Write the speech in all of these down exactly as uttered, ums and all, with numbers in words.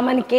నామనికే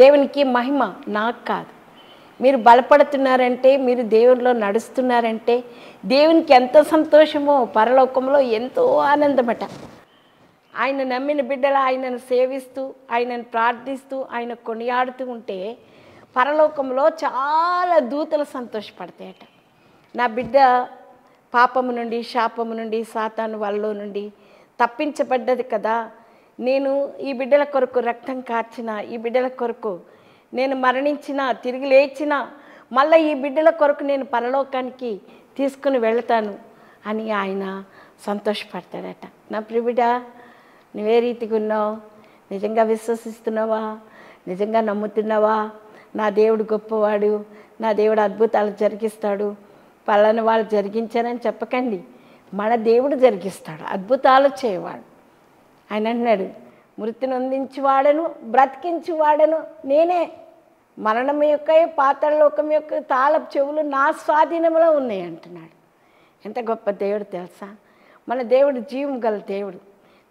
దేవునికి మహిమ, నాకు కాదు. మీరు బలపడుతున్నారంటే, మీరు దేవునిలో నడుస్తున్నారంటే దేవునికి ఎంత సంతోషమో, పరలోకంలో ఎంతో ఆనందమట. ఆయన నమ్మిన బిడ్డలు ఆయనను సేవిస్తూ, ఆయనను ప్రార్థిస్తూ, ఆయన కొనియాడుతూ ఉంటే పరలోకంలో చాలా దూతలు సంతోషపడతాయట. నా బిడ్డ పాపము నుండి, శాపము నుండి, సాతాను వలలో నుండి తప్పించబడ్డది కదా, నేను ఈ బిడ్డల కొరకు రక్తం కార్చిన, ఈ బిడ్డల కొరకు నేను మరణించిన, తిరిగి లేచిన, మళ్ళీ ఈ బిడ్డల కొరకు నేను పరలోకానికి తీసుకుని వెళ్తాను అని ఆయన సంతోషపడతాడట. నా ప్రియుడా, నువ్వే రీతిగా ఉన్నావు? నిజంగా విశ్వసిస్తున్నావా? నిజంగా నమ్ముతున్నావా? నా దేవుడు గొప్పవాడు, నా దేవుడు అద్భుతాలు జరిగిస్తాడు. పలానా వాళ్ళు జరిగించారని చెప్పకండి, మన దేవుడు జరిగిస్తాడు, అద్భుతాలు చేయవాడు. ఆయన అన్నాడు, మృతి నొందించువాడను బ్రతికించువాడను నేనే, మరణం యొక్క పాతాళ లోకం యొక్క తాళపు చెవులు నా స్వాధీనంలో ఉన్నాయి అంటున్నాడు. ఎంత గొప్ప దేవుడు తెలుసా! మన దేవుడు జీవం గల దేవుడు,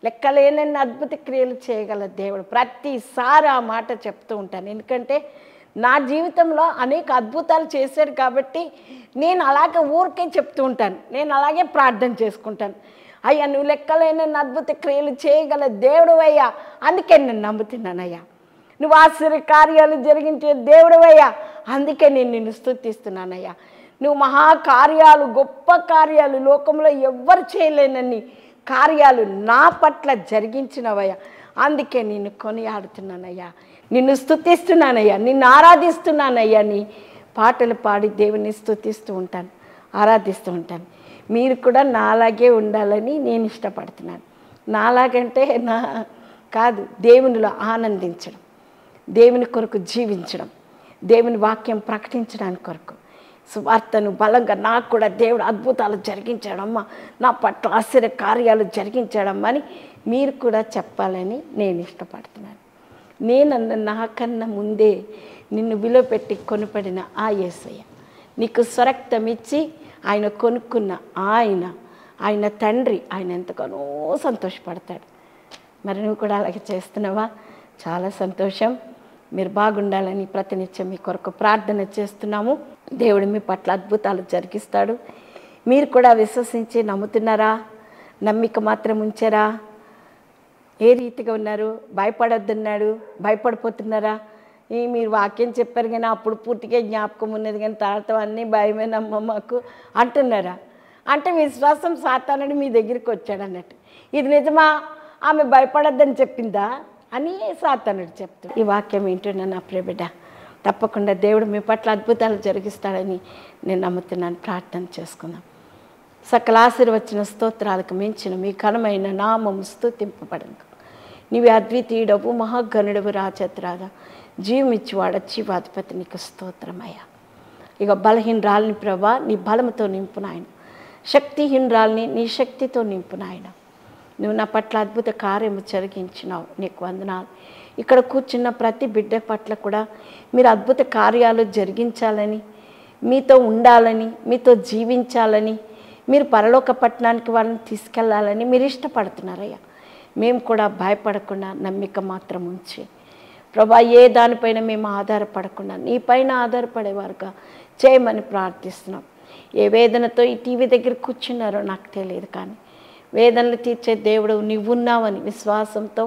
లెక్కలేనన్ని అద్భుత క్రియలు చేయగల దేవుడు. ప్రతిసారి ఆ మాట చెప్తూ ఉంటాను, ఎందుకంటే నా జీవితంలో అనేక అద్భుతాలు చేశాడు కాబట్టి నేను అలాగే ఊరికే చెప్తూ ఉంటాను, నేను అలాగే ప్రార్థన చేసుకుంటాను. అయ్యా, నువ్వు లెక్కలేనన్ని అద్భుత క్రియలు చేయగల దేవుడు అయ్యా, అందుకే నేను నమ్ముతున్నానయ్యా. నువ్వు ఆశ్చర్య కార్యాలు జరిగించే దేవుడు అయ్యా, అందుకే నేను నిన్ను స్తుతిస్తున్నానయ్యా. నువ్వు మహాకార్యాలు, గొప్ప కార్యాలు, లోకంలో ఎవ్వరు చేయలేనన్ని కార్యాలు నా పట్ల జరిగించినవయ్యా, అందుకే నిన్ను కొనియాడుతున్నానయ్యా, నిన్ను స్తుతిస్తున్నానయ్యా, నిన్ను ఆరాధిస్తున్నానయ్యా అని పాటలు పాడి దేవుని స్తుతిస్తూ ఉంటాను, ఆరాధిస్తూ ఉంటాను. మీరు కూడా నాలాగే ఉండాలని నేను ఇష్టపడుతున్నాను. నాలాగంటే నా కాదు, దేవునిలో ఆనందించడం, దేవుని కొరకు జీవించడం, దేవుని వాక్యం ప్రకటించడానికి కొరకు సువార్తను బలంగా, నాకు కూడా దేవుడు అద్భుతాలు జరిగించాడమ్మా, నా పట్ల ఆశ్చర్య కార్యాలు జరిగించాడమ్మా అని మీరు కూడా చెప్పాలని నేను ఇష్టపడుతున్నాను. నేనన్న నాకన్నా ముందే నిన్ను విలువ పెట్టి కొనుపడిన ఆ యేసయ్య, నీకు స్వరక్తం ఇచ్చి ఆయన కొనుక్కున్న ఆయన, ఆయన తండ్రి, ఆయన ఎంతగానో సంతోషపడతాడు. మరి నువ్వు కూడా అలాగే చేస్తున్నావా? చాలా సంతోషం. మీరు బాగుండాలని ప్రతినిత్యం మీ కొరకు ప్రార్థన చేస్తున్నాము. దేవుడు మీ పట్ల అద్భుతాలు జరిగిస్తాడు. మీరు కూడా విశ్వసించి నమ్ముతున్నారా? నమ్మిక మాత్రం ఉంచారా? ఏ రీతిగా ఉన్నారు? భయపడొద్దన్నాడు, భయపడిపోతున్నారా? ఈ మీరు వాక్యం చెప్పారు కానీ అప్పుడు పూర్తిగా జ్ఞాపకం ఉన్నది, కానీ తర్వాత అన్నీ భయమేనమ్మ మాకు అంటున్నారా? అంటే విశ్వాసం సాతానుడు మీ దగ్గరికి వచ్చాడు అన్నట్టు. ఇది నిజమా? ఆమె భయపడొద్దని చెప్పిందా అని సాతానుడు చెప్తాడు. ఈ వాక్యం ఏంటన్నా నా ప్రియ బిడ్డ, తప్పకుండా దేవుడు మీ పట్ల అద్భుతాలు జరిగిస్తాడని నేను నమ్ముతున్నాను. ప్రార్థన చేసుకుందాం. సకల ఆశీర్వచన స్తోత్రాలకు మించిన మీ ఘనమైన నామము స్తుతింపబడను. నీవి అద్వితీయుడవు, మహాగణుడవు, రాజాతిరాజా, జీవమిచ్చువాడ, జీవాధిపతి, నీకు స్తోత్రమయ్యా. ఇక బలహీనరాలిని ప్రభా నీ బలముతో నింపున ఆయన, శక్తిహీనరాలిని నీ శక్తితో నింపున ఆయన. నువ్వు నా పట్ల అద్భుత కార్యము జరిగించినావు, నీకు వందనాలు. ఇక్కడ కూర్చున్న ప్రతి బిడ్డ పట్ల కూడా మీరు అద్భుత కార్యాలు జరిగించాలని, మీతో ఉండాలని, మీతో జీవించాలని, మీరు పరలోక పట్టణానికి వాళ్ళని తీసుకెళ్లాలని మీరు ఇష్టపడుతున్నారయ్యా. మేము కూడా భయపడకుండా నమ్మిక మాత్రం ఉంచి ప్రభా, ఏ దానిపైన మేము ఆధారపడకుండా నీ పైన ఆధారపడేవారుగా చేయమని ప్రార్థిస్తున్నాం. ఏ వేదనతో ఈ టీవీ దగ్గర కూర్చున్నారో నాకు తెలియదు, కానీ వేదనలు తీర్చే దేవుడు నీవున్నావని విశ్వాసంతో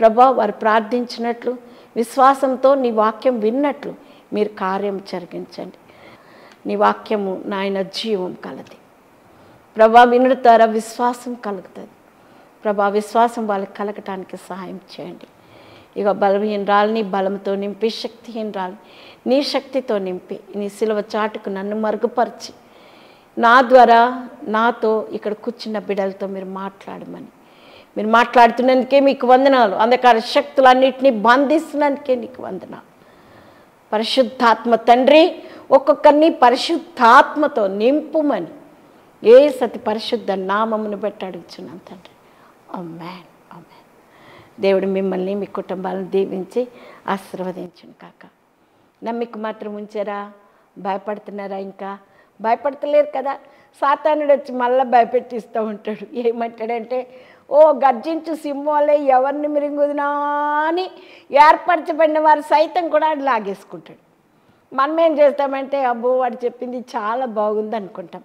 ప్రభా, వారు ప్రార్థించినట్లు విశ్వాసంతో నీ వాక్యం విన్నట్లు మీరు కార్యం జరిగించండి. నీ వాక్యము నాయన జీవం కలది ప్రభా, వినుడు ద్వారా విశ్వాసం కలుగుతుంది ప్రభా. విశ్వాసం వాళ్ళకి కలగటానికి సహాయం చేయండి. ఇక బలహీనరాలిని బలంతో నింపి, శక్తిహీనరాలిని నీ శక్తితో నింపి, నీ సిలువ చాటుకు నన్ను మరుగుపరిచి, నా ద్వారా నాతో ఇక్కడ కూర్చున్న బిడ్డలతో మీరు మాట్లాడమని, మీరు మాట్లాడుతున్నందుకే మీకు వందనాలు. అంధకార శక్తులన్నింటినీ బంధిస్తున్నందుకే నీకు వందనాలు. పరిశుద్ధాత్మ తండ్రి ఒక్కొక్కరిని పరిశుద్ధాత్మతో నింపుమని యేసతి పరిశుద్ధ నామమును బట్టి అడుగుచున్నాను తండ్రి. ఆమేన్ ఆమేన్. దేవుడు మిమ్మల్ని మీ కుటుంబాలను దీవించి ఆశీర్వదించును కాక. నమ్మిక మాత్రం ఉంచారా? భయపడుతున్నారా? ఇంకా భయపడతలేరు కదా. సాతానుడు వచ్చి మళ్ళీ భయపెట్టిస్తూ ఉంటాడు. ఏమంటాడంటే, ఓ గర్జించు సింహాలే ఎవరిని మిరింగుదునా అని ఏర్పరచబడిన వారు సైతం కూడా లాగేసుకుంటాడు. మనం ఏం చేస్తామంటే, అబ్బో వాడు చెప్పింది చాలా బాగుంది అనుకుంటాం.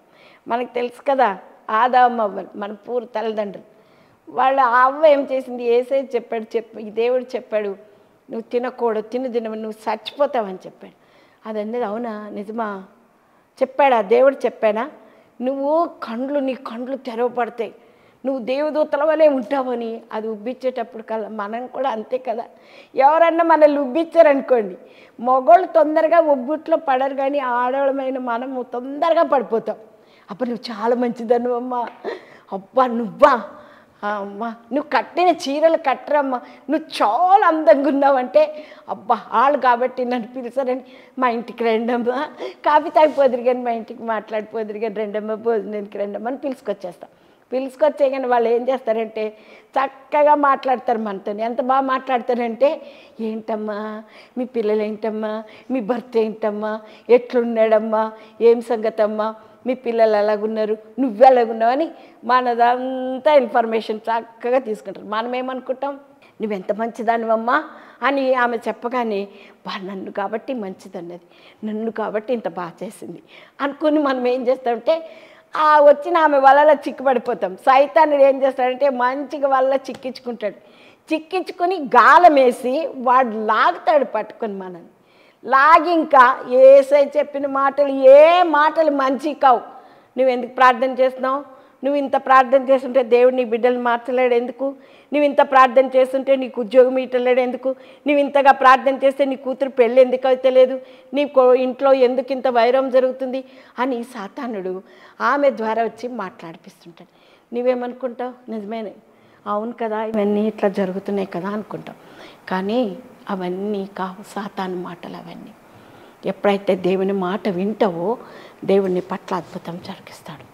మనకు తెలుసు కదా, ఆదాము అవ్వలు మన పూర్వ తల్లిదండ్రులు, వాళ్ళ అవ్వ ఏం చేసింది, ఏసై చెప్పాడు, చెప్ప దేవుడు చెప్పాడు నువ్వు తినకూడదు, తిను తినవు నువ్వు చచ్చిపోతావని చెప్పాడు. అది అన్నది అవునా, నిజమా, చెప్పాడా దేవుడు, చెప్పానా, నువ్వు కండ్లు నీ కండ్లు తెరవబడతాయి, నువ్వు దేవదూతల వలె ఉంటావని. అది ఉబ్బిచ్చేటప్పుడు కల్లా మనం కూడా అంతే కదా. ఎవరన్నా మనల్ని ఉబ్బిచ్చారనుకోండి, మగోళ్ళు తొందరగా ఉబ్బుట్లో పడరు, కానీ ఆడవాళ్ళమైన మనము తొందరగా పడిపోతాం. అప్పుడు నువ్వు చాలా మంచిదను అమ్మా, అబ్బా నువ్వా అమ్మా, నువ్వు కట్టిన చీరలు కట్టరమ్మా, నువ్వు చాలా అందంగా ఉన్నావంటే, అబ్బా వాళ్ళు కాబట్టి నన్ను పిలిచారని మా ఇంటికి రెండమ్మా, కాఫీ తాగిపోదురు కానీ మా ఇంటికి మాట్లాడిపోదురు కానీ రెండమ్మ భోజనానికి రెండమ్మ అని పిలుచుకొచ్చేస్తాం. పిలుచుకొచ్చే కానీ వాళ్ళు ఏం చేస్తారంటే చక్కగా మాట్లాడతారు మనతో. ఎంత బాగా మాట్లాడతారంటే, ఏంటమ్మా మీ పిల్లలు, ఏంటమ్మా మీ భర్త, ఏంటమ్మా ఎట్లున్నాడమ్మా, ఏం సంగతమ్మా, మీ పిల్లలు ఎలాగున్నారు, నువ్వు ఎలాగున్నావు అని మనదంతా ఇన్ఫర్మేషన్ చక్కగా తీసుకుంటారు. మనమేమనుకుంటాం, నువ్వెంత మంచిదానివమ్మా అని ఆమె చెప్పగానే, బా నన్ను కాబట్టి మంచిదన్నది, నన్ను కాబట్టి ఇంత బాగా చేసింది అనుకుని మనం ఏం చేస్తామంటే ఆ వచ్చిన ఆమె వలలో చిక్కుపడిపోతాం. సైతానుడు ఏం చేస్తాడంటే మంచిగా వలలో చిక్కించుకుంటాడు. చిక్కించుకుని గాలం వేసి వాడు లాగుతాడు పట్టుకొని మనల్ని. లాగి ఇంకా ఏసై చెప్పిన మాటలు ఏ మాటలు మంచి కావు. నువ్వు ఎందుకు ప్రార్థన చేస్తున్నావు, నువ్వు ఇంత ప్రార్థన చేస్తుంటే దేవుడు నీ బిడ్డలు మార్చలేడు ఎందుకు, నువ్వు ఇంత ప్రార్థన చేస్తుంటే నీకు ఉద్యోగం ఇవ్వలేడు ఎందుకు, నువ్వు ఇంతగా ప్రార్థన చేస్తే నీ కూతురు పెళ్ళి ఎందుకు అవుతలేదు, నీ ఇంట్లో ఎందుకు ఇంత వైరం జరుగుతుంది అని సాతానుడు ఆమె ద్వారా వచ్చి మాట్లాడిపిస్తుంటాడు. నువ్వేమనుకుంటావు, నిజమేనే అవును కదా ఇవన్నీ ఇట్లా జరుగుతున్నాయి కదా అనుకుంటావు. కానీ అవన్నీ కావు, సాతాను మాటలు అవన్నీ. ఎప్పుడైతే దేవుని మాట వింటావో దేవుని పట్ల అద్భుతం జరిగిస్తాడు.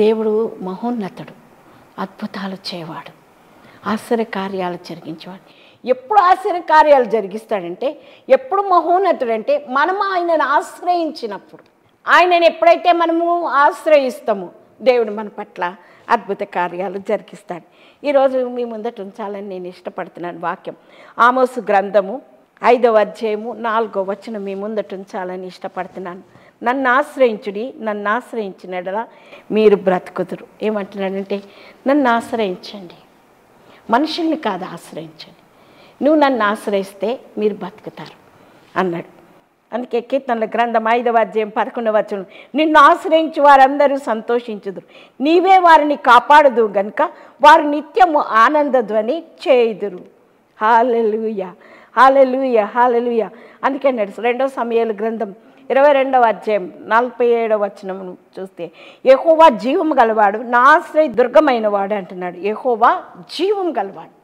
దేవుడు మహోన్నతుడు, అద్భుతాలు చేయవాడు, ఆశ్చర్యకార్యాలు జరిగించేవాడు. ఎప్పుడు ఆశ్చర్యకార్యాలు జరిగిస్తాడంటే, ఎప్పుడు మహోన్నతుడు అంటే మనము ఆయనను ఆశ్రయించినప్పుడు, ఆయనను ఎప్పుడైతే మనము ఆశ్రయిస్తామో దేవుడు మన పట్ల అద్భుత కార్యాలు జరిగిస్తాడు. ఈరోజు మీ ముందట ఉంచాలని నేను ఇష్టపడుతున్నాను వాక్యం. ఆమోసు గ్రంథము ఐదవ అధ్యాయము నాలుగవ వచనం మీ ముందట ఉంచాలని ఇష్టపడుతున్నాను. నన్ను ఆశ్రయించుడి, నన్ను ఆశ్రయించినడలా మీరు బ్రతుకుదురు. ఏమంటున్నాడంటే, నన్ను ఆశ్రయించండి, మనుషుల్ని కాదు ఆశ్రయించండి, నువ్వు నన్ను ఆశ్రయిస్తే మీరు బ్రతుకుతారు అన్నాడు. అందుకే కీర్తనల గ్రంథం ఐదవ అధ్యాయం పదకొండవ వచనం, నిన్ను ఆశ్రయించి వారందరూ సంతోషించుదురు, నీవే వారిని కాపాడుదు గనుక వారు నిత్యము ఆనందధ్వని చేయుదురు. హల్లెలూయా హల్లెలూయా హల్లెలూయా. అందుకే నడుసు రెండవ సమూయేలు గ్రంథం ఇరవై రెండవ అధ్యాయం నలభై ఏడవ వచనం చూస్తే, యెహోవా జీవం గలవాడు, నా ఆశ్రయ దుర్గమైన వాడు అంటున్నాడు. యెహోవా జీవం గలవాడు,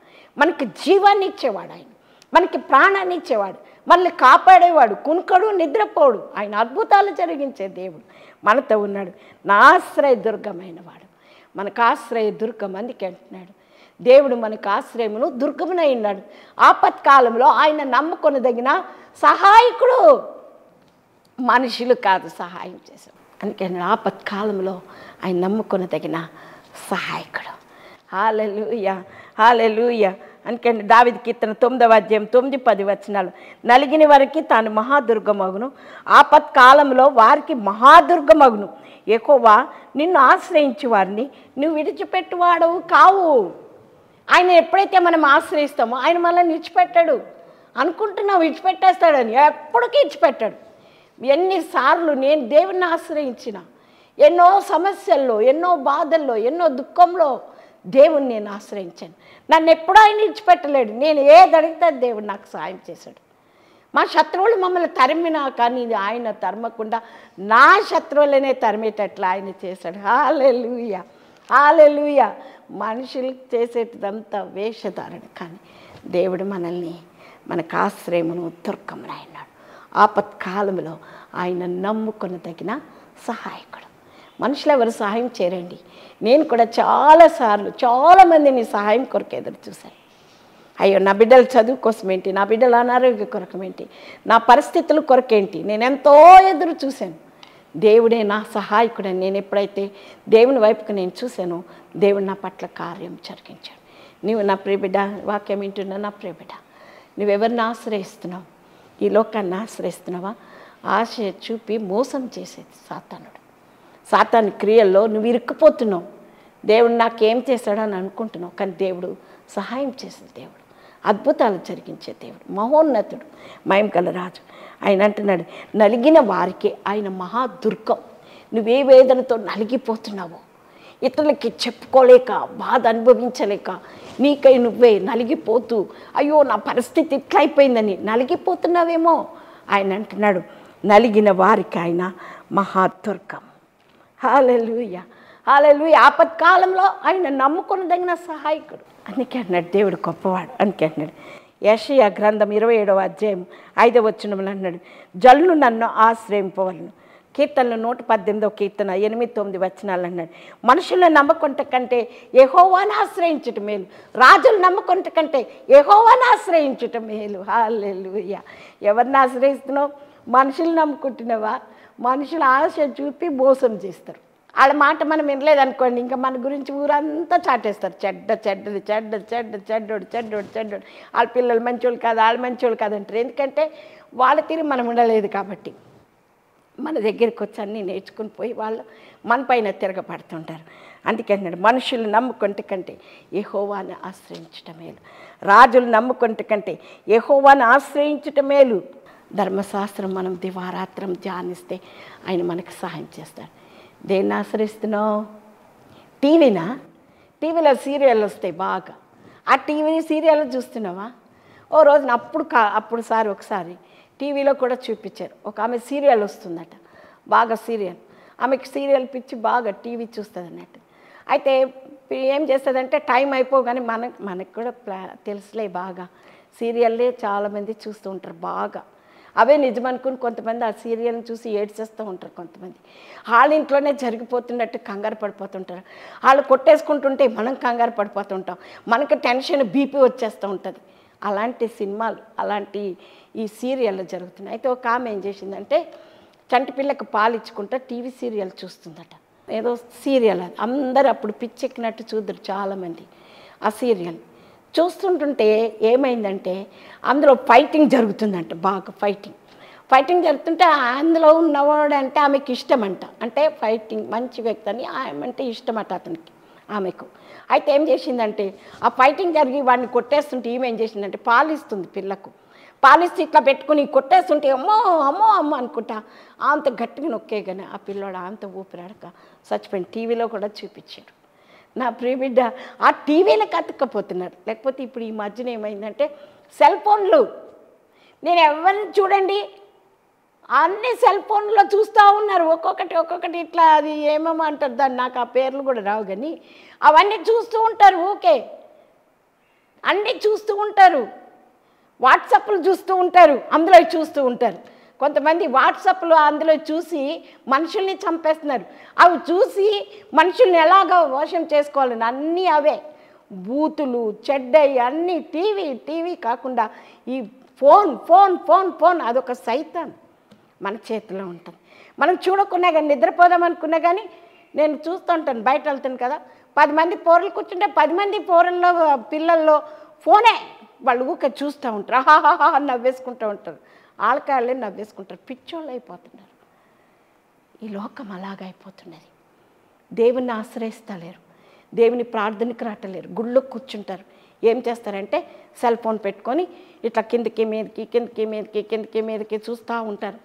మనకి జీవాన్ని ఇచ్చేవాడు, ఆయన మనకి ప్రాణాన్ని ఇచ్చేవాడు, మనల్ని కాపాడేవాడు, కునుకడు నిద్రపోడు, ఆయన అద్భుతాలు జరిగించే దేవుడు మనతో ఉన్నాడు. నా ఆశ్రయ దుర్గమైన వాడు, మనకు ఆశ్రయ దుర్గం. అందుకే అంటున్నాడు దేవుడు మనకు ఆశ్రయమును దుర్గమునై ఉన్నాడు. ఆపత్కాలంలో ఆయన నమ్ముకొనదగిన సహాయకుడు, మనుషులు కాదు సహాయం చేశాడు. అందుకే ఆపత్కాలంలో ఆయన నమ్ముకొనదగిన సహాయకుడు. హల్లెలూయా హల్లెలూయా. అందుకే దావీదు కీర్తన తొమ్మిదవ అధ్యాయం తొమ్మిది పది వచనాలు, నలిగిన వారికి తాను మహాదుర్గమగును, ఆపత్కాలంలో వారికి మహాదుర్గమగును. యెహోవా నిన్ను ఆశ్రయించి వారిని నువ్వు విడిచిపెట్టువాడవు కావు. ఆయన ఎప్పుడైతే మనం ఆశ్రయిస్తామో ఆయన మనల్ని విడిచిపెట్టాడు అనుకుంటున్నావు, విడిచిపెట్టేస్తాడని ఎప్పటికీ విడిచిపెట్టాడు. ఎన్నిసార్లు నేను దేవుణ్ణి ఆశ్రయించిన, ఎన్నో సమస్యల్లో, ఎన్నో బాధల్లో, ఎన్నో దుఃఖంలో దేవుణ్ణి నేను ఆశ్రయించాను. నన్ను ఎప్పుడూ ఆయన విడిచిపెట్టలేడు. నేను ఏది అడిగితే దేవుడు నాకు సాయం చేశాడు. మా శత్రువులు మమ్మల్ని తరిమినా కానీ ఆయన తరమకుండా నా శత్రువులనే తరిమేటట్లు ఆయన చేశాడు. హల్లెలూయా హల్లెలూయా. మనుషులు చేసేటదంతా వేషధారణ, కానీ దేవుడు మనల్ని మనకు ఆశ్రయమును దుర్గమునైనాడు, ఆపత్కాలంలో ఆయన నమ్ముకున్న తగిన సహాయకుడు. మనుషులు ఎవరు సహాయం చేయరండి. నేను కూడా చాలాసార్లు చాలామంది నీ సహాయం కొరకు ఎదురు చూశాను. అయ్యో నా బిడ్డల చదువు కోసం ఏంటి, నా బిడ్డల అనారోగ్య కొరకమేంటి, నా పరిస్థితుల కొరకేంటి, నేను ఎంతో ఎదురు చూశాను. దేవుడే నా సహాయకుడని నేను ఎప్పుడైతే దేవుని వైపుకు నేను చూశానో దేవుడు నా పట్ల కార్యం జరిగించాడు. నువ్వు నా ప్రియబిడ్డ, వాక్యం ఏంటున్నా నా ప్రియబిడ్డ, నువ్వెవరిని ఆశ్రయిస్తున్నావు? ఈ లోకాన్ని ఆశ్రయిస్తున్నావా? ఆశ చూపి మోసం చేసేది సాతానుడు. సాతాను క్రియల్లో నువ్వు ఇరుక్కుపోతున్నావు. దేవుడు నాకేం చేశాడో అని అనుకుంటున్నావు, కానీ దేవుడు సహాయం చేసే దేవుడు, అద్భుతాలు జరిగించే దేవుడు, మహోన్నతుడు, మయం గల రాజు. ఆయన అంటున్నాడు, నలిగిన వారికి ఆయన మహా దుర్గం. నువ్వే వేదనతో నలిగిపోతున్నావో, ఇతరులకి చెప్పుకోలేక, బాధ అనుభవించలేక, నీకై నువ్వే నలిగిపోతూ అయ్యో నా పరిస్థితి ఇట్లయిపోయిందని నలిగిపోతున్నావేమో, ఆయన అంటున్నాడు నలిగిన వారికి ఆయన మహా దుర్గం. హల్లెలూయా, హల్లెలూయా. ఆపత్కాలంలో ఆయన నమ్ముకున్నదగిన సహాయకుడు. అందుకే అన్నాడు దేవుడు గొప్పవాడు. అందుకే అన్నాడు యెషయా గ్రంథం ఇరవై ఏడవ అధ్యాయం ఐదవ వచనంలో అన్నాడు, జల్లు నన్ను ఆశ్రయింపవలను. కీర్తనలు నూట పద్దెనిమిదవ కీర్తన ఎనిమిది తొమ్మిది వచనాలు అన్నాడు, మనుషులను నమ్ముకుంట కంటే యెహోవాను ఆశ్రయించుట మేలు, రాజులు నమ్ముకుంట కంటే యెహోవాను ఆశ్రయించుట మేలు. హల్లెలూయా. ఎవరిని ఆశ్రయిస్తున్నావు? మనుషులు నమ్ముకుంటున్నావా? మనుషులు ఆశ చూపి మోసం చేస్తారు. వాళ్ళ మాట మనం వినలేదనుకోండి, ఇంకా మన గురించి ఊరంతా చాటేస్తారు. చెడ్డ చెడ్డది చెడ్డ చెడ్డ చెడ్డోడు చెడ్డోడు చెడ్డోడు వాళ్ళ పిల్లలు మంచోళ్ళు కాదు, వాళ్ళు మంచోళ్ళు కాదంటారు. ఎందుకంటే వాళ్ళ తీరు మనం ఉండలేదు కాబట్టి మన దగ్గరికి వచ్చి అన్నీ నేర్చుకుని పోయి వాళ్ళు మన పైన తిరగబడుతుంటారు. అందుకన్నాడు మనుషులు నమ్ముకుంటే కంటే యెహోవాను ఆశ్రయించటం మేలు, రాజులు నమ్ముకుంటే కంటే యెహోవాను ఆశ్రయించటం మేలు. ధర్మశాస్త్రం మనం దివారాత్రం ధ్యానిస్తే ఆయన మనకు సహాయం చేస్తాడు. దేన్ని ఆశ్రయిస్తున్నావు? టీవీనా? టీవీలో సీరియల్ వస్తాయి బాగా. ఆ టీవీ సీరియల్ చూస్తున్నావా? ఓ రోజున అప్పుడు కా అప్పుడు సారి ఒకసారి టీవీలో కూడా చూపించారు, ఒక ఆమె సీరియల్ వస్తుందట, బాగా సీరియల్, ఆమెకి సీరియల్ పిచ్చి బాగా టీవీ చూస్తుంది అన్నట్టు. అయితే ఏం చేస్తుందంటే టైం అయిపోగానే మన మనకు కూడా ప్లా తెలుసులే, బాగా సీరియల్లే చాలామంది చూస్తూ ఉంటారు, బాగా అవే నిజమనుకుని కొంతమంది ఆ సీరియల్ని చూసి ఏడ్చేస్తూ ఉంటారు. కొంతమంది వాళ్ళ ఇంట్లోనే జరిగిపోతున్నట్టు కంగారు పడిపోతుంటారు. వాళ్ళు కొట్టేసుకుంటుంటే మనం కంగారు పడిపోతుంటాం, మనకు టెన్షన్ బీపీ వచ్చేస్తూ ఉంటుంది. అలాంటి సినిమాలు అలాంటి ఈ సీరియళ్ళు జరుగుతున్నాయి. అయితే ఒక ఆమె ఏం చేసిందంటే చంటి పిల్లకు పాలు ఇచ్చుకుంటా టీవీ సీరియల్ చూస్తుందట, ఏదో సీరియల్ అది, అందరూ అప్పుడు పిచ్చెక్కినట్టు చూద్దరు చాలామంది. ఆ సీరియల్ చూస్తుంటుంటే ఏమైందంటే అందులో ఫైటింగ్ జరుగుతుందంట, బాగా ఫైటింగ్ ఫైటింగ్ జరుగుతుంటే అందులో ఉన్నవాడు అంటే ఆమెకి ఇష్టమంట, అంటే ఫైటింగ్ మంచి వ్యక్తి అని ఆమె ఇష్టమట అతనికి, ఆమెకు. అయితే ఏం చేసిందంటే ఆ ఫైటింగ్ జరిగి వాడిని కొట్టేస్తుంటే ఈమె ఏం చేసిందంటే పాలిస్తుంది పిల్లకు, పాలిస్తూ ఇట్లా పెట్టుకుని కొట్టేస్తుంటే అమ్మో అమ్మో అమ్మో అనుకుంటా అంత గట్టిగా నొక్కే కానీ ఆ పిల్లోడు అంత ఊపిరాడక చచ్చిపోయింది. టీవీలో కూడా చూపించాడు. నా ప్రియబిడ్డ ఆ టీవీలకు అతక్కపోతున్నారు. లేకపోతే ఇప్పుడు ఈ మధ్యన ఏమైందంటే సెల్ ఫోన్లు, నేను ఎవరిని చూడండి అన్ని సెల్ ఫోన్లో చూస్తూ ఉన్నారు, ఒక్కొక్కటి ఒక్కొక్కటి ఇట్లా అది ఏమేమో అంటారు, దాన్ని నాకు ఆ పేర్లు కూడా రావు కానీ అవన్నీ చూస్తూ ఉంటారు. ఓకే, అన్నీ చూస్తూ ఉంటారు. వాట్సాప్లు చూస్తూ ఉంటారు, అందులో చూస్తూ ఉంటారు. కొంతమంది వాట్సాప్లో అందులో చూసి మనుషుల్ని చంపేస్తున్నారు. అవి చూసి మనుషుల్ని ఎలాగో వశం చేసుకోవాలని అన్నీ అవే బూతులు చెడ్డయి అన్నీ టీవీ టీవీ కాకుండా ఈ ఫోన్ ఫోన్ ఫోన్ ఫోన్ అదొక సైతం మన చేతిలో ఉంటుంది. మనం చూడకున్నా కానీ, నిద్రపోదాం అనుకున్నా కానీ, నేను చూస్తూ ఉంటాను. బయట వెళ్తాను కదా, పది మంది పోరలు కూర్చుంటే పది మంది పోరల్లో పిల్లల్లో ఫోనే, వాళ్ళు ఊకే చూస్తూ ఉంటారు, హాహాహా నవ్వేసుకుంటూ ఉంటారు, ఆల్కహాలే నవ్వేసుకుంటారు, పిచ్చోళ్ళు అయిపోతున్నారు. ఈ లోకం అలాగైపోతున్నది. దేవుణ్ణి ఆశ్రయిస్తలేరు, దేవుని ప్రార్థనకు రాటలేరు, గుళ్ళో కూర్చుంటారు. ఏం చేస్తారంటే సెల్ ఫోన్ పెట్టుకొని ఇట్లా కిందకి మీదకి కిందకి మీదకి కిందకి మీదకి చూస్తూ ఉంటారు.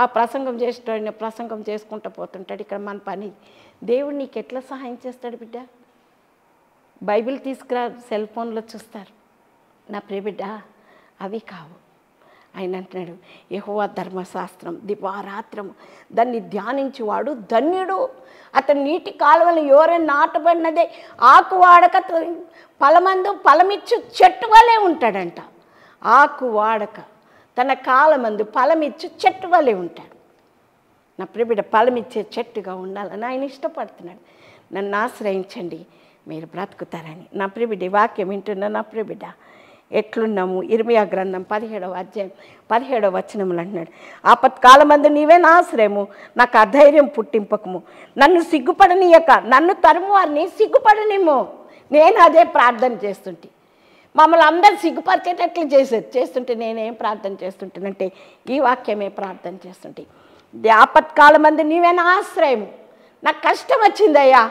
ఆ ప్రసంగం చేసేటోడిని ప్రసంగం చేసుకుంటూ పోతుంటాడు. ఇక్కడ మన పని, దేవుడు నీకు ఎట్లా సహాయం చేస్తాడు బిడ్డ? బైబిల్ తీసుకురా, సెల్ ఫోన్లో చూస్తారు. నా ప్రియ బిడ్డ అవి కావు. ఆయన అంటున్నాడు యెహోవా ధర్మశాస్త్రం దివారాత్రము దాన్ని ధ్యానించేవాడు ధన్యుడు. అతని నీటి కాలువలు ఎవరైనా నాటబడినదే ఆకు వాడక ఫలమందు ఫలమిచ్చు చెట్టు వలే ఉంటాడంట. ఆకు వాడక తన కాలమందు ఫలమిచ్చు చెట్టు వలె ఉంటాడు. నా ప్రభుడ ఫలమిచ్చే చెట్టుగా ఉండాలని ఆయన ఇష్టపడుతున్నాడు. నన్ను ఆశ్రయించండి మీరు బ్రతుకుతారని. నా ప్రభుడి వాక్యం వింటున్న నా ప్రభుడ ఎట్లున్నాము? ఇర్మియా గ్రంథం పదిహేడవ అధ్యాయం పదిహేడవ వచనములు అంటున్నాడు, ఆపత్కాలమందు నీవే నా ఆశ్రయము, నాకు అధైర్యం పుట్టింపకము, నన్ను సిగ్గుపడనీయక, నన్ను తరుము వారిని సిగ్గుపడనేమో. నేను అదే ప్రార్థన చేస్తుంటే మమ్మల్ని అందరూ సిగ్గుపరిచేటట్లు చేసేది చేస్తుంటే నేనేం ప్రార్థన చేస్తుంటానంటే ఈ వాక్యమే ప్రార్థన చేస్తుంటే, ఆపత్కాలమందు నీవే నా ఆశ్రయము, నాకు కష్టం వచ్చిందయ్యా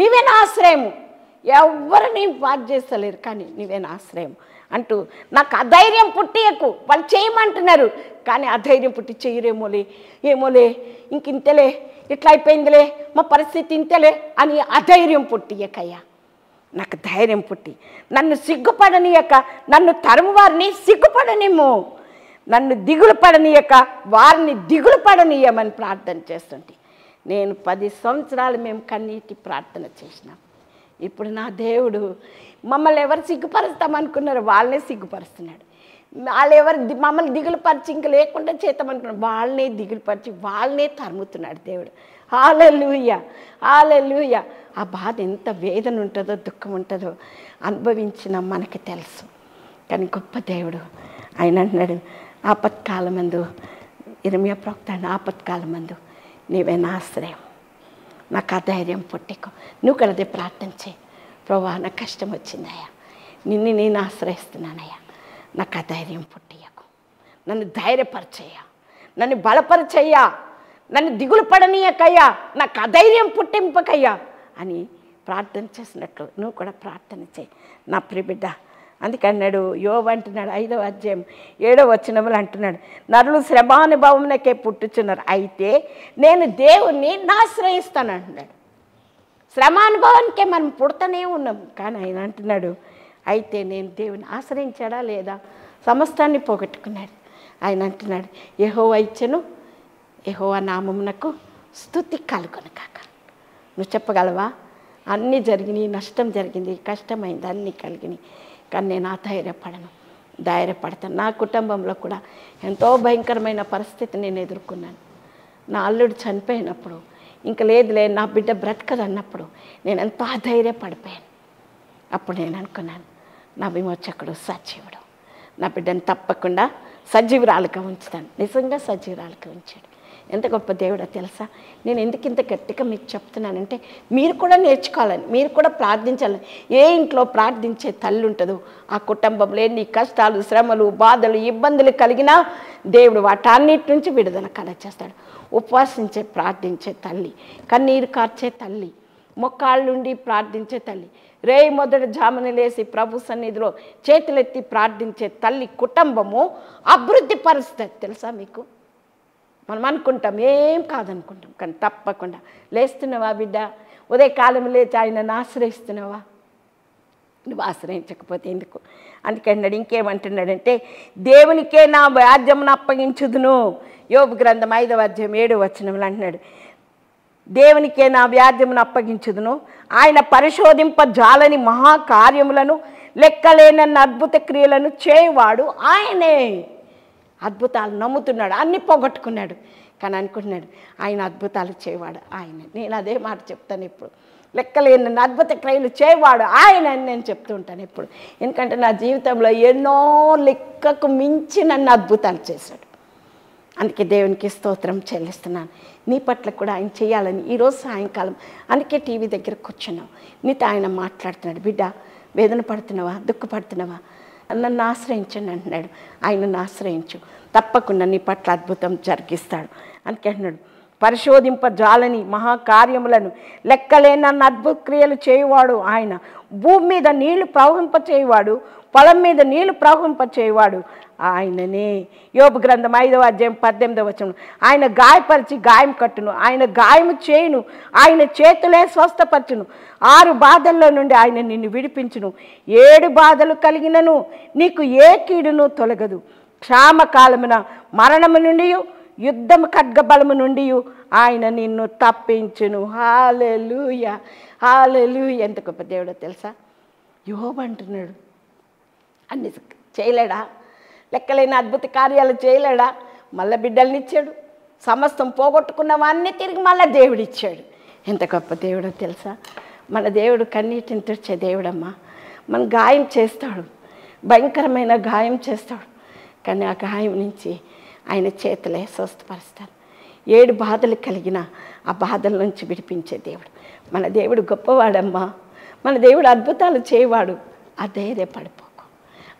నీవే నా ఆశ్రయము, ఎవరు నేను బాధ చేస్తలేరు కానీ నీవే నా ఆశ్రయం అంటూ, నాకు అధైర్యం పుట్టియకు. వాళ్ళు చేయమంటున్నారు కానీ అధైర్యం పుట్టి చేయరేమోలే ఏమోలే ఇంక ఇంతలే ఇట్లా అయిపోయిందిలే మా పరిస్థితి ఇంతలే అని అధైర్యం పుట్టియకయ్యా, నాకు ధైర్యం పుట్టి, నన్ను సిగ్గుపడనీయక, నన్ను తరుము వారిని సిగ్గుపడనిమ్ము, నన్ను దిగులు పడనీయక వారిని దిగులు పడనీయమని ప్రార్థన చేస్తుంటే నేను పది సంవత్సరాలు మేము కన్నీటి ప్రార్థన చేసినాం. ఇప్పుడు నా దేవుడు మమ్మల్ని ఎవరు సిగ్గుపరుస్తామనుకున్నారు వాళ్ళనే సిగ్గుపరుస్తున్నాడు, వాళ్ళు ఎవరు మమ్మల్ని దిగులుపరిచి ఇంక లేకుండా చేస్తామనుకున్నారు వాళ్ళనే దిగులుపరిచి వాళ్ళనే తరుముతున్నాడు దేవుడు. హల్లెలూయా హల్లెలూయా. ఆ బాధ ఎంత వేదన ఉంటుందో దుఃఖం ఉంటుందో అనుభవించిన మనకి తెలుసు, కానీ గొప్ప దేవుడు ఆయన అన్నాడు, ఆపత్కాలమందు ఇర్మియా ప్రవక్త ఆపత్కాలమందు నీవే నా ఆశ్రయం, నాకు ఆ ధైర్యం పుట్టికో. నువ్వు కూడా అదే ప్రార్థన చేయి, ప్రభువా నాకు కష్టం వచ్చిందయ్యా నిన్ను నేను ఆశ్రయిస్తున్నానయ్యా, నాకు ఆ ధైర్యం పుట్టియకు, నన్ను ధైర్యపరిచేయ్యా, నన్ను బలపరిచేయ్యా, నన్ను దిగులు పడనీయకయ్యా, నాకు అధైర్యం పుట్టింపకయ్యా అని ప్రార్థన చేసినట్లు నువ్వు కూడా ప్రార్థన చేయి నా ప్రియబిడ్డ. అందుకన్నాడు యోబు అంటున్నాడు ఐదవ అధ్యాయం ఏడవ వచనములు అంటున్నాడు, నరులు శ్రమానుభవంకే పుట్టుచున్నారు అయితే నేను దేవుణ్ణి ఆశ్రయిస్తాను అంటున్నాడు. శ్రమానుభవానికే మనం పుడతనే ఉన్నాం కానీ ఆయన అంటున్నాడు అయితే నేను దేవుని ఆశ్రయించాడా లేదా? సమస్తాన్ని పోగొట్టుకున్నాడు. ఆయన అంటున్నాడు యెహోవా ఇచ్చెను యెహోవా నామమునకు స్తుతి కలుగును కాక. నువ్వు చెప్పగలవా అన్నీ జరిగినాయి, నష్టం జరిగింది, కష్టమైంది, అన్నీ కలిగినాయి, కానీ నేను ఆ ధైర్యపడను, ధైర్యపడతాను. నా కుటుంబంలో కూడా ఎంతో భయంకరమైన పరిస్థితి నేను ఎదుర్కొన్నాను. నా అల్లుడు చనిపోయినప్పుడు ఇంక లేదులే నా బిడ్డ బ్రతకదన్నప్పుడు నేను ఎంతో ధైర్యపడిపోయాను. అప్పుడు నేను అనుకున్నాను నా విమోచకుడు సజీవుడు, నా బిడ్డను తప్పకుండా సజీవురాలుగా ఉంచుతాను. నిజంగా సజీవురాలుగా ఉంచాడు. ఎంత గొప్ప దేవుడో తెలుసా? నేను ఎందుకు ఇంత గట్టిగా మీకు చెప్తున్నానంటే మీరు కూడా నేర్చుకోవాలని, మీరు కూడా ప్రార్థించాలని. ఏ ఇంట్లో ప్రార్థించే తల్లి ఉంటుందో ఆ కుటుంబంలో ఎన్ని కష్టాలు, శ్రమలు, బాధలు, ఇబ్బందులు కలిగినా దేవుడు వాటన్నిటి నుంచి విడుదల కలగచేస్తాడు. ఉపవాసించే ప్రార్థించే తల్లి, కన్నీరు కార్చే తల్లి, మొక్కాళ్ళుండి ప్రార్థించే తల్లి, రేయి మొదట జామున లేసి ప్రభు సన్నిధిలో చేతులెత్తి ప్రార్థించే తల్లి కుటుంబము అభివృద్ధి పరుస్తుంది. తెలుసా మీకు? మనం అనుకుంటాం ఏం కాదనుకుంటాం కానీ తప్పకుండా. లేస్తున్నావా బిడ్డ? ఉదయకాలం లేచి ఆయనను ఆశ్రయిస్తున్నావా? నువ్వు ఆశ్రయించకపోతే ఎందుకు? అందుకన్నాడు ఇంకేమంటున్నాడంటే దేవునికే నా వ్యాజ్యమును అప్పగించుదును. యోబు గ్రంథం ఐదవ అధ్యాయం ఏడు వచనములు అంటున్నాడు, దేవునికే నా వ్యాజ్యమును అప్పగించుదును, ఆయన పరిశోధింప జాలని మహాకార్యములను లెక్కలేనన్న అద్భుత క్రియలను చేయవాడు ఆయనే. అద్భుతాలు నమ్ముతున్నాడు, అన్నీ పోగొట్టుకున్నాడు కానీ అనుకుంటున్నాడు ఆయన అద్భుతాలు చేయవాడు ఆయన. నేను అదే మాట చెప్తాను ఇప్పుడు, లెక్కలేని అద్భుత క్రియలు చేయవాడు ఆయన అని నేను చెప్తూ ఉంటాను ఇప్పుడు. ఎందుకంటే నా జీవితంలో ఎన్నో లెక్కకు మించి నన్ను అద్భుతాలు చేశాడు. అందుకే దేవునికి స్తోత్రం చెల్లిస్తున్నాను. నీ పట్ల కూడా ఆయన చేయాలని ఈరోజు సాయంకాలం అందుకే టీవీ దగ్గర కూర్చున్నావు, నీతో ఆయన మాట్లాడుతున్నాడు. బిడ్డ వేదన పడుతున్నావా, దుఃఖపడుతున్నావా? నన్ను ఆశ్రయించండి అంటున్నాడు. ఆయనను ఆశ్రయించు, తప్పకుండా నీ పట్ల అద్భుతం జరిగిస్తాడు అందుకే అంటున్నాడు. పరిశోధింపజాలని మహాకార్యములను లెక్కలేనన్న అద్భుత క్రియలు చేయవాడు ఆయన, భూమి మీద నీళ్లు ప్రవహింప చేయవాడు, పొలం మీద నీళ్లు ప్రవహింప చేయవాడు ఆయననే. యోబు గ్రంథం ఐదవ అధ్యాయం పద్దెనిమిదవ వచనం, ఆయన గాయపరిచి గాయం కట్టును, ఆయన గాయము చేయును, ఆయన చేతులే స్వస్థపరచును, ఆరు బాధల్లో నుండి ఆయన నిన్ను విడిపించును, ఏడు బాధలు కలిగినను నీకు ఏ కీడును తొలగదు, క్షామకాలమున మరణము నుండి యుద్ధము ఖడ్గబలము నుండి ఆయన నిన్ను తప్పించును. హల్లెలూయా హల్లెలూయా. ఎంత గొప్ప దేవుడో తెలుసా? యోబు అంటున్నాడు అన్ని చేయలేడా? లెక్కలేని అద్భుత కార్యాలు చేయలేడా? మళ్ళీ బిడ్డల్నిచ్చాడు. సమస్తం పోగొట్టుకున్నవన్నీ తిరిగి మళ్ళీ దేవుడిచ్చాడు. ఎంత గొప్ప దేవుడో తెలుసా? మన దేవుడు కన్నీటిని తుడిచే దేవుడమ్మా. మన గాయం చేస్తాడు, భయంకరమైన గాయం చేస్తాడు, కానీ ఆ గాయం నుంచి ఆయన చేతులే స్వస్థపరుస్తాడు. ఏడు బాధలు కలిగిన ఆ బాధల నుంచి విడిపించే దేవుడు మన దేవుడు. గొప్పవాడమ్మా, మన దేవుడు అద్భుతాలు చేయవాడు. ఆ ధైర్యం పడిపోకు,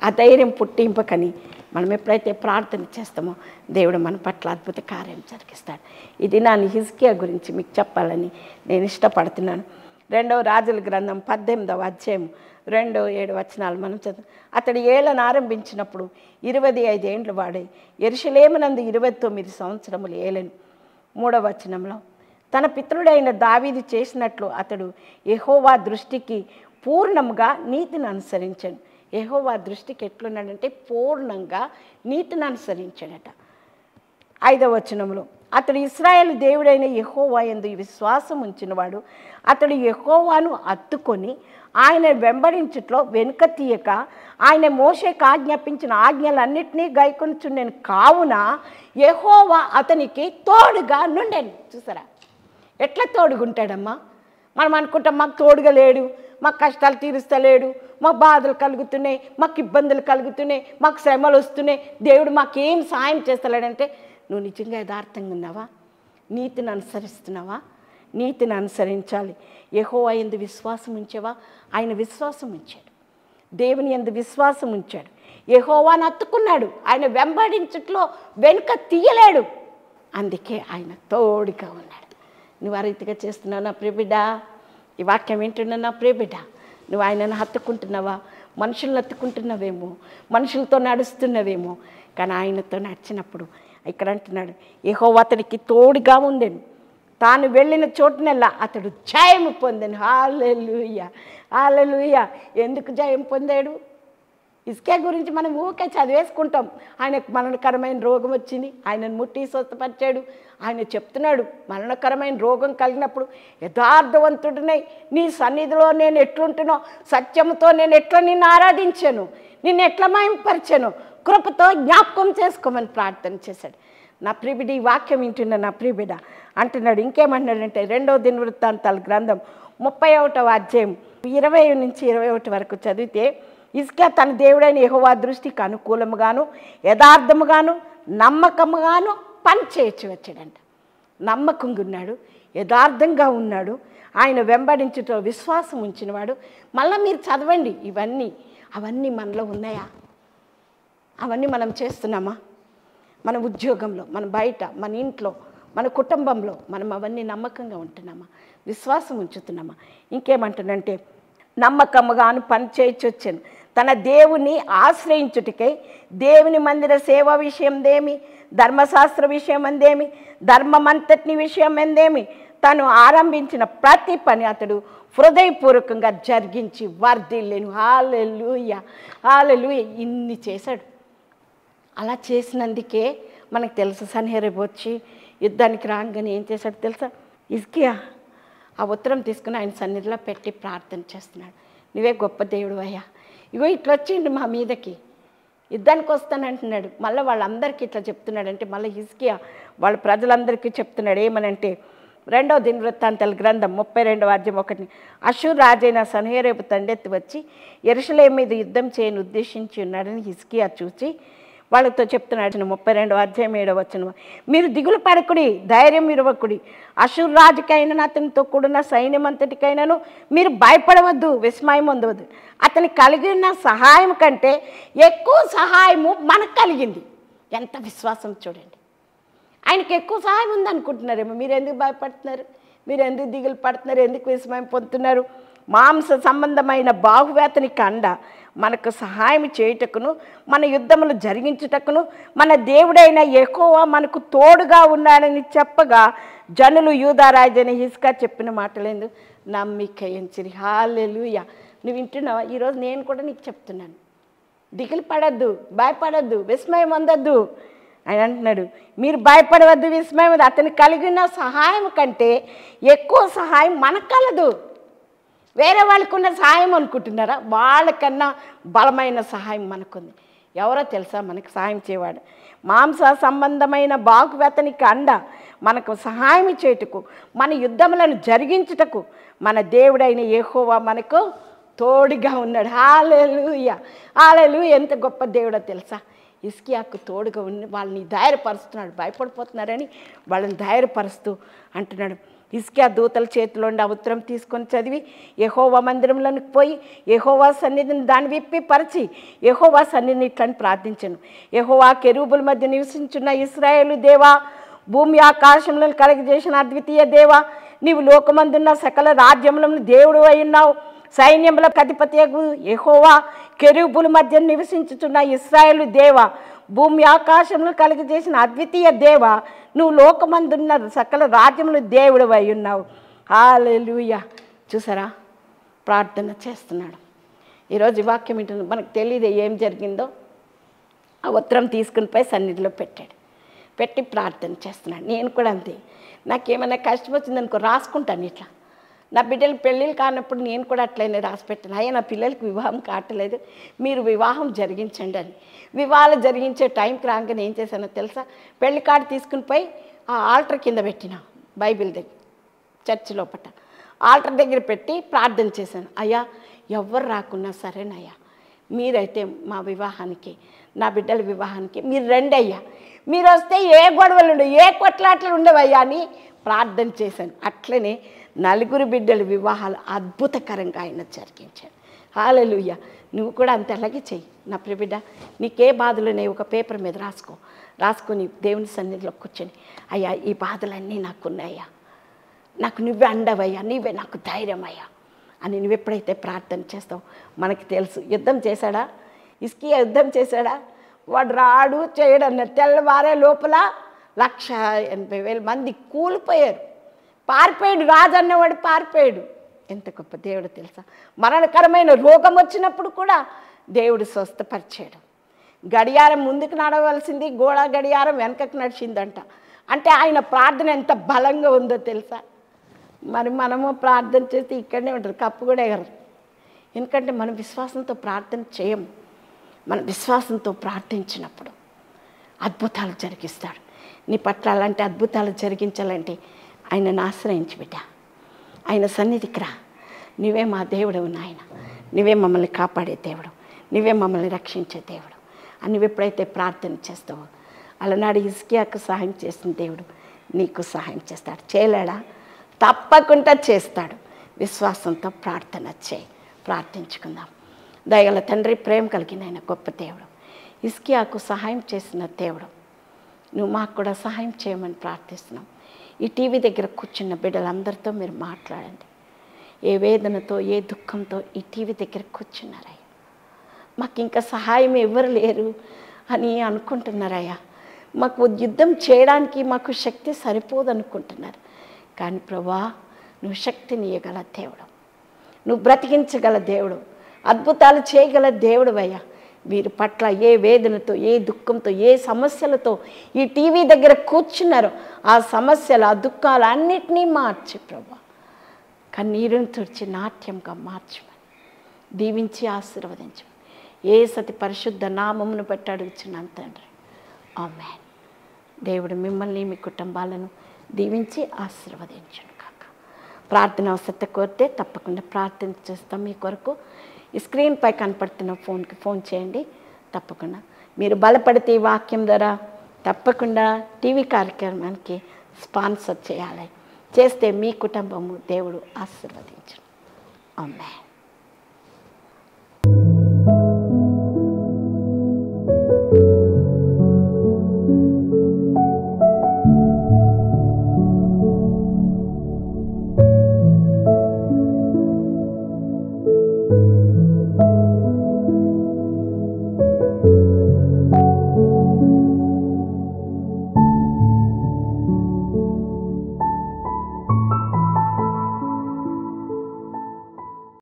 ఆ ధైర్యం పుట్టింపకని మనం ఎప్పుడైతే ప్రార్థన చేస్తామో దేవుడు మన పట్ల అద్భుత కార్యం జరిగిస్తాడు. ఇది నా హిజ్కియా గురించి మీకు చెప్పాలని నేను ఇష్టపడుతున్నాను. రెండవ రాజుల గ్రంథం పద్దెనిమిదవ అధ్యాయం రెండో ఏడు వచనాలు మనం చదువు. అతడు ఏళ్ళను ఆరంభించినప్పుడు ఇరవై ఐదు ఏండ్లు వాడే యెరూషలేమునందు ఇరవై తొమ్మిది సంవత్సరములు ఏలను. మూడవ వచనంలో తన పితృడైన దావీదు చేసినట్లు అతడు యెహోవా దృష్టికి పూర్ణంగా నీతిని అనుసరించాడు. యెహోవా దృష్టికి ఎట్లున్నాడంటే పూర్ణంగా నీతిని అనుసరించాడట. ఐదవ వచనంలో అతడు ఇశ్రాయేలు దేవుడైన యెహోవా యందు విశ్వాసం ఉంచినవాడు. అతడు యెహోవాను అత్తుకొని ఆయన వెంబడించుట్లో వెనుక తీయక ఆయన మోషేకు ఆజ్ఞాపించిన ఆజ్ఞలన్నింటినీ గైకొనుచుండెను, కావున యెహోవా అతనికి తోడుగా నుండెను. చూసారా ఎట్లా తోడుగుంటాడమ్మా? మనం అనుకుంటాం మాకు తోడుగా లేడు, మాకు కష్టాలు తీరుస్తలేడు, మాకు బాధలు కలుగుతున్నాయి, మాకు ఇబ్బందులు కలుగుతున్నాయి, మాకు శ్రమలు వస్తున్నాయి, దేవుడు మాకేం సాయం చేస్తలేడంటే నువ్వు నిజంగా యథార్థంగా ఉన్నావా? నీతిని అనుసరిస్తున్నావా? నీతిని అనుసరించాలి. యెహోవా యందు విశ్వాసం ఉంచేవా? ఆయన విశ్వాసం ఉంచాడు, దేవుని యందు విశ్వాసం ఉంచాడు, యెహోవాను అత్తుకున్నాడు, ఆయన వెంబడించుట్లో వెనుక తీయలేడు, అందుకే ఆయన తోడుగా ఉన్నాడు. నువ్వు ఆ రీతిగా చేస్తున్నావు నా ప్రియబిడ్డ? ఈ వాక్యం వింటున్నావు నా ప్రియబిడ్డ? నువ్వు ఆయనను హత్తుకుంటున్నావా? మనుషులను హత్తుకుంటున్నావేమో, మనుషులతో నడుస్తున్నావేమో, కానీ ఆయనతో నడిచినప్పుడు ఇక్కడ అంటున్నాడు యెహోవా అతనికి తోడుగా ఉండెను. తాను వెళ్ళిన చోటునల్లా అతడు జయము పొందాను. హల్లెలూయా, హల్లెలూయా. ఎందుకు జయం పొందాడు? హిజ్కియా గురించి మనం ఊరికే చదివేసుకుంటాం. ఆయనకు మరణకరమైన రోగం వచ్చింది, ఆయనను ముట్టి స్వస్థపరిచాడు. ఆయన చెప్తున్నాడు మరణకరమైన రోగం కలిగినప్పుడు యథార్థవంతుడినై నీ సన్నిధిలో నేను ఎట్లుంటున్నా, సత్యంతో నేను ఎట్లా నిన్ను ఆరాధించాను, నిన్ను ఎట్లా మహింపరిచాను, కృపతో జ్ఞాపకం చేసుకోమని ప్రార్థన చేశాడు. నా ప్రియబిడ ఈ వాక్యం వింటున్న నా ప్రియబిడ అంటున్నాడు. ఇంకేమన్నాడంటే రెండవ దినవృత్తాంతాల గ్రంథం ముప్పై ఒకటవ అధ్యాయం ఇరవై నుంచి ఇరవై ఒకటి వరకు చదివితే హిజ్కియా తన దేవుడైన యెహోవా దృష్టికి అనుకూలముగాను యథార్థముగాను నమ్మకముగాను పనిచేయచ్చు వచ్చాడంట. నమ్మకంగా ఉన్నాడు, యథార్థంగా ఉన్నాడు, ఆయన వెంబడించుట విశ్వాసం ఉంచినవాడు. మళ్ళీ మీరు చదవండి, ఇవన్నీ అవన్నీ మనలో ఉన్నాయా? అవన్నీ మనం చేస్తున్నామా? మన ఉద్యోగంలో, మన బయట, మన ఇంట్లో, మన కుటుంబంలో మనం అవన్నీ నమ్మకంగా ఉంటున్నామా? విశ్వాసం ఉంచుతున్నామా? ఇంకేమంటానంటే నమ్మకముగాను పనిచేయచ్చు వచ్చాను. తన దేవుని ఆశ్రయించుటకై దేవుని మందిర సేవ విషయం దేమి, ధర్మశాస్త్ర విషయం అందేమి, ధర్మమంతటిని విషయం అందేమి, తను ఆరంభించిన ప్రతి పని అతడు హృదయపూర్వకంగా జరిగించి వర్ధిల్లేను. హల్లెలూయా, హల్లెలూయా. ఇన్ని చేశాడు. అలా చేసినందుకే మనకు తెలుసు సన్హెరీబు వచ్చి యుద్ధానికి రాగానే ఏం చేశాడు తెలుసా? హిజ్కియా ఆ ఉత్తరం తీసుకుని ఆయన సన్నిధిలో పెట్టి ప్రార్థన చేస్తున్నాడు. నువ్వే గొప్ప దేవుడు అయ్యా, ఇగో ఇట్లా వచ్చిండు మా మీదకి, యుద్ధానికి వస్తానంటున్నాడు. మళ్ళీ వాళ్ళందరికీ ఇట్లా చెప్తున్నాడంటే మళ్ళీ హిజ్కియా వాళ్ళ ప్రజలందరికీ చెప్తున్నాడు. ఏమనంటే రెండవ దినవృత్తాంతాల గ్రంథం ముప్పై రెండవ అధ్యాయం ఒకటిని అషూర్ రాజైన సన్హెరీబు తండెత్తి వచ్చి యెరూషలేము మీద యుద్ధం చేయని ఉద్దేశించి ఉన్నాడని హిజ్కియా చూచి వాళ్ళతో చెప్తున్నాడు. ముప్పై రెండవ అధ్యాయం ఏడవ వచనం మీరు దిగులు పడకుడి, ధైర్యం ఇరువకుడి, అషూర్ రాజుకైనా అతనితో కూడిన సైన్యం అంతటికైనాను మీరు భయపడవద్దు, విస్మయం పొందవద్దు. అతని కలిగిన సహాయం కంటే ఎక్కువ సహాయము మనకు కలిగింది. ఎంత విశ్వాసం చూడండి! ఆయనకి ఎక్కువ సహాయం ఉందనుకుంటున్నారేమో. మీరు ఎందుకు భయపడుతున్నారు? మీరు ఎందుకు దిగులు పడుతున్నారు? ఎందుకు విస్మయం పొందుతున్నారు? మాంస సంబంధమైన బాహువ్యాతని కండ మనకు సహాయం చేయుటకును మన యుద్ధములు జరిగించుటకును మన దేవుడైన యెహోవా మనకు తోడుగా ఉన్నాడని చెప్పగా జనులు యూదారాజైన హిజ్కియా చెప్పిన మాటలేదు నమ్మిక ఎంచిరి. హల్లెలూయా. నువ్వు వింటున్నావా? ఈరోజు నేను కూడా నీకు చెప్తున్నాను, దిగులు పడద్దు, భయపడద్దు, విస్మయం పొందద్దు. ఆయన అంటున్నాడు మీరు భయపడవద్దు, విస్మయం. అతను కలిగిన సహాయం కంటే ఎక్కువ సహాయం మనకు కలదు. వేరే వాళ్ళకున్న సహాయం అనుకుంటున్నారా? వాళ్ళకన్నా బలమైన సహాయం మనకుంది. ఎవరో తెలుసా మనకు సహాయం చేయవాడు. మాంస సంబంధమైన బాగువ్యతనికి అండ మనకు సహాయం చేయుటకు, మన యుద్ధములను జరిగించుటకు మన దేవుడైన యెహోవా మనకు తోడుగా ఉన్నాడు. హల్లెలూయా, హల్లెలూయా. ఎంత గొప్ప దేవుడో తెలుసా, హిజ్కియాకు తోడుగా ఉన్న వాళ్ళని ధైర్యపరుస్తున్నాడు. భయపడిపోతున్నారని వాళ్ళని ధైర్యపరుస్తూ అంటున్నాడు. హిజ్కియా దూతల చేతిలో ఉండి ఆ ఉత్తరం తీసుకొని చదివి యెహోవా మందిరంలోనికి పోయి యెహోవా సన్నిధిని దాన్ని విప్పి పరిచి యెహోవా సన్నిధిని ఇట్లని ప్రార్థించను. యెహోవా కెరూబుల మధ్య నివసించున్న ఇశ్రాయేలు దేవా, భూమి ఆకాశములను కలగజేసిన అద్వితీయ దేవా, నీవు లోకమందున్న సకల రాజ్యములను దేవుడు అయి ఉన్నావు. సైన్యముల అధిపతియగు యెహోవా, కెరూబుల మధ్య నివసించుచున్న ఇశ్రాయేలు దేవా, భూమి ఆకాశములను కలగజేసిన అద్వితీయ దేవా, నువ్వు లోకమందున్న సకల రాజ్యములు దేవుడు అయి ఉన్నావు. హల్లెలూయా. చూసారా, ప్రార్థన చేస్తున్నాడు. ఈరోజు వాక్యం ఏంటంటే మనకు తెలియదు ఏం జరిగిందో. ఆ ఉత్తరం తీసుకుని పోయి సన్నిధిలో పెట్టాడు, పెట్టి ప్రార్థన చేస్తున్నాడు. నేను కూడా అంతే, నాకేమైనా కష్టం వచ్చిందనుకో రాసుకుంటాను. ఇట్లా నా బిడ్డలు పెళ్ళిళ్ళు కానప్పుడు నేను కూడా అట్లనే రాసి పెట్టాను. అయ్యా, నా పిల్లలకి వివాహం కావట్లేదు, మీరు వివాహం జరిగించండి అని. వివాహాలు జరిగించే టైంకి రాగానే ఏం చేశానో తెలుసా, పెళ్లి కార్డు తీసుకుని పోయి ఆ ఆల్టర్ కింద పెట్టిన బైబిల్ దగ్గర, చర్చి లోపట ఆల్టర్ దగ్గర పెట్టి ప్రార్థన చేశాను. అయ్యా, ఎవరు రాకున్నా సరేనయ్యా, మీరైతే మా వివాహానికి, నా బిడ్డల వివాహానికి మీరు రండి అయ్యా, మీరు వస్తే ఏ గొడవలు ఉండవు, ఏ కొట్లాటలు ఉండవయ్యా అని ప్రార్థన చేశాను. అట్లనే నలుగురు బిడ్డల వివాహాలు అద్భుతకరంగా ఆయన జరిగించాడు. హల్లెలూయా. నువ్వు కూడా అంత అలాగే చెయ్యి. నా ప్రియ బిడ్డ, నీకే బాధలున్నాయి ఒక పేపర్ మీద రాసుకో. రాసుకొని దేవుని సన్నిధిలో కూర్చొని, అయ్యా ఈ బాధలన్నీ నాకున్నాయ్యా, నాకు నువ్వే అండవయ్యా, నీవే నాకు ధైర్యం అయ్యా అని నువ్వు ఎప్పుడైతే ప్రార్థన చేస్తావు. మనకి తెలుసు యుద్ధం చేశాడా హిజ్కియా? యుద్ధం చేశాడా? వాడు రాడు చేయడు అన్న తెల్లవారే లోపల లక్ష ఎనభై వేల మంది కూలిపోయారు. పారిపోయాడు, రాజన్నవాడు పారిపోయాడు. ఎంత గొప్ప దేవుడు తెలుసా! మరణకరమైన రోగం వచ్చినప్పుడు కూడా దేవుడు స్వస్థపరిచాడు. గడియారం ముందుకు నడవలసింది గోడ గడియారం వెనకకు నడిచిందంట. అంటే ఆయన ప్రార్థన ఎంత బలంగా ఉందో తెలుసా! మరి మనము ప్రార్థన చేస్తే ఇక్కడనే ఉంటారు, కప్పు కూడా ఎగరరు. ఎందుకంటే మనం విశ్వాసంతో ప్రార్థన చేయము. మన విశ్వాసంతో ప్రార్థించినప్పుడు అద్భుతాలు జరిగిస్తాడు. నీ పట్ల అలాంటి అద్భుతాలు జరిగించాలంటే ఆయనను ఆశ్రయించి బిడ్డ, ఆయన సన్నిధికి రా. నువ్వే మా దేవుడు నాయన, నువ్వే మమ్మల్ని కాపాడే దేవుడు, నువ్వే మమ్మల్ని రక్షించే దేవుడు అని నువ్వు ఎప్పుడైతే ప్రార్థన చేస్తావో, అలనాడు హిజ్కియాకు సహాయం చేసిన దేవుడు నీకు సహాయం చేస్తాడు. చేయలేడా? తప్పకుండా చేస్తాడు. విశ్వాసంతో ప్రార్థన చేయి. ప్రార్థించుకుందాం. దయగల తండ్రి, ప్రేమ కలిగిన ఆయన గొప్ప దేవుడు, హిజ్కియాకు సహాయం చేసిన దేవుడు, నువ్వు మాకు కూడా సహాయం చేయమని ప్రార్థిస్తున్నాం. ఈ టీవీ దగ్గర కూర్చున్న బిడ్డలందరితో మీరు మాట్లాడండి. ఏ వేదనతో, ఏ దుఃఖంతో ఈ టీవీ దగ్గర కూర్చున్నారయ్యా, మాకు ఇంకా సహాయం ఎవరు లేరు అని అనుకుంటున్నారయ్యా, మాకు యుద్ధం చేయడానికి మాకు శక్తి సరిపోదు అనుకుంటున్నారు. కానీ ప్రభువా, నువ్వు శక్తిని ఇవ్వగల దేవుడు, నువ్వు బ్రతికించగల దేవుడు, అద్భుతాలు చేయగల దేవుడు అయ్యా. వీరి పట్ల ఏ వేదనతో, ఏ దుఃఖంతో, ఏ సమస్యలతో ఈ టీవీ దగ్గర కూర్చున్నారో ఆ సమస్యలు, ఆ దుఃఖాలు అన్నిటినీ మార్చి ప్రభా, కన్నీరుని తుడిచి నాట్యంగా మార్చమని దీవించి ఆశీర్వదించమని ఏ సతి పరిశుద్ధ నామమును బట్టి అడుగుచున్నాను తండ్రి, ఆమేన్. దేవుడు మిమ్మల్ని మీ కుటుంబాలను దీవించి ఆశీర్వదించును కాక. ప్రార్థన అవసరత కోరితే తప్పకుండా ప్రార్థన చేస్తాం మీ కొరకు. ఈ స్క్రీన్పై కనపడుతున్న ఫోన్కి ఫోన్ చేయండి. తప్పకుండా మీరు బలపడితే ఈ వాక్యం ద్వారా తప్పకుండా టీవీ కార్యక్రమానికి స్పాన్సర్ చేయాలి. చేస్తే మీ కుటుంబము దేవుడు ఆశీర్వదించు. ఆమేన్.